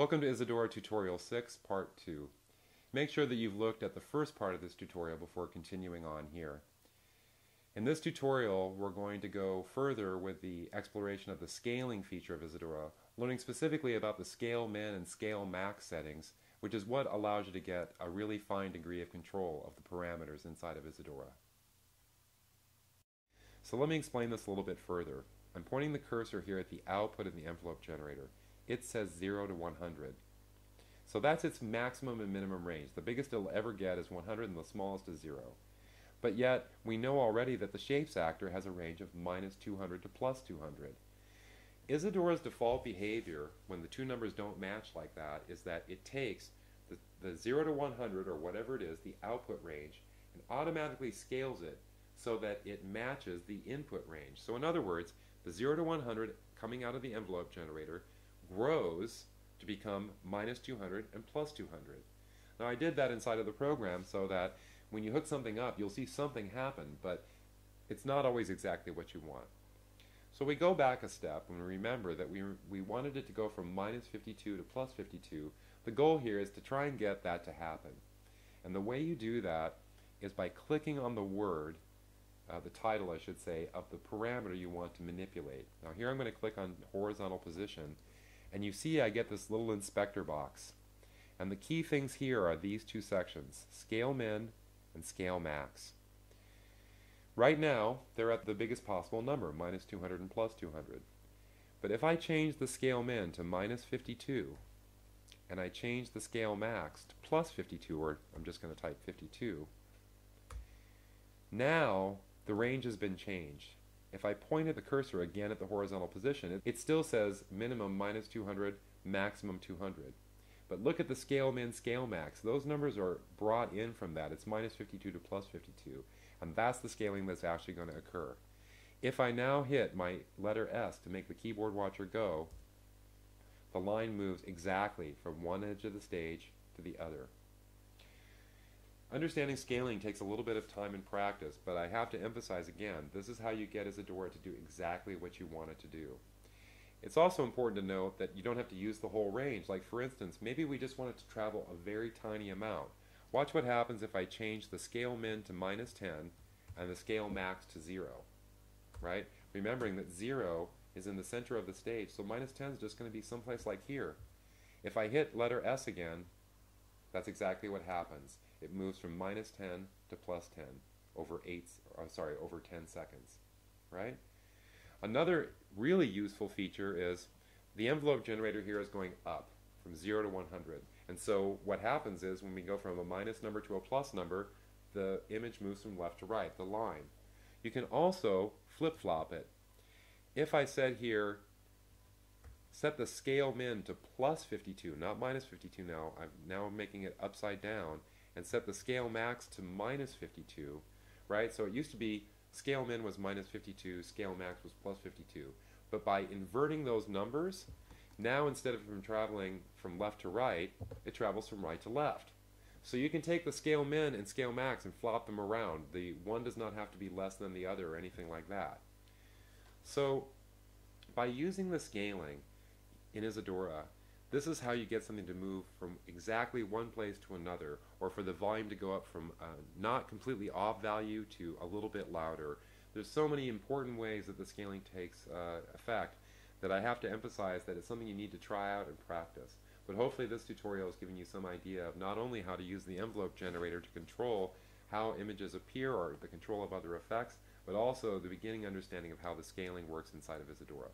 Welcome to Isadora Tutorial 6, Part 2. Make sure that you've looked at the first part of this tutorial before continuing on here. In this tutorial, we're going to go further with the exploration of the scaling feature of Isadora, learning specifically about the scale min and scale max settings, which is what allows you to get a really fine degree of control of the parameters inside of Isadora. So let me explain this a little bit further. I'm pointing the cursor here at the output of the envelope generator. It says 0 to 100. So that's its maximum and minimum range. The biggest it'll ever get is 100 and the smallest is 0. But yet, we know already that the shapes actor has a range of minus 200 to plus 200. Isadora's default behavior, when the two numbers don't match like that, is that it takes the 0 to 100, or whatever it is, the output range, and automatically scales it so that it matches the input range. So in other words, the 0 to 100 coming out of the envelope generator grows to become minus 200 and plus 200. Now I did that inside of the program so that when you hook something up, you'll see something happen, but it's not always exactly what you want. So we go back a step and remember that we wanted it to go from minus 52 to plus 52. The goal here is to try and get that to happen. And the way you do that is by clicking on the word, the title I should say, of the parameter you want to manipulate. Now here I'm going to click on horizontal position, and you see I get this little inspector box. And the key things here are these two sections, scale min and scale max. Right now, they're at the biggest possible number, minus 200 and plus 200. But if I change the scale min to minus 52, and I change the scale max to plus 52, or I'm just going to type 52, now the range has been changed. If I pointed the cursor again at the horizontal position, it still says minimum minus 200, maximum 200. But look at the scale min, scale max. Those numbers are brought in from that. It's minus 52 to plus 52. And that's the scaling that's actually going to occur. If I now hit my letter S to make the keyboard watcher go, the line moves exactly from one edge of the stage to the other. Understanding scaling takes a little bit of time and practice, but I have to emphasize again, this is how you get Isadora to do exactly what you want it to do. It's also important to note that you don't have to use the whole range. Like for instance, maybe we just want it to travel a very tiny amount. Watch what happens if I change the scale min to minus 10 and the scale max to 0, right? Remembering that 0 is in the center of the stage, so minus 10 is just going to be someplace like here. If I hit letter S again, that's exactly what happens. It moves from minus 10 to plus 10 over 10 seconds, right? Another really useful feature is the envelope generator here is going up from 0 to 100. And so what happens is when we go from a minus number to a plus number, the image moves from left to right, the line. You can also flip-flop it. If I said here, set the scale min to plus 52, not minus 52 now, I'm now making it upside down, and set the scale max to minus 52, right? So it used to be scale min was minus 52, scale max was plus 52. But by inverting those numbers, now instead of from traveling from left to right, it travels from right to left. So you can take the scale min and scale max and flop them around. The one does not have to be less than the other or anything like that. So by using the scaling in Isadora, this is how you get something to move from exactly one place to another, or for the volume to go up from not completely off value to a little bit louder. There's so many important ways that the scaling takes effect that I have to emphasize that it's something you need to try out and practice. But hopefully this tutorial has given you some idea of not only how to use the envelope generator to control how images appear or the control of other effects, but also the beginning understanding of how the scaling works inside of Isadora.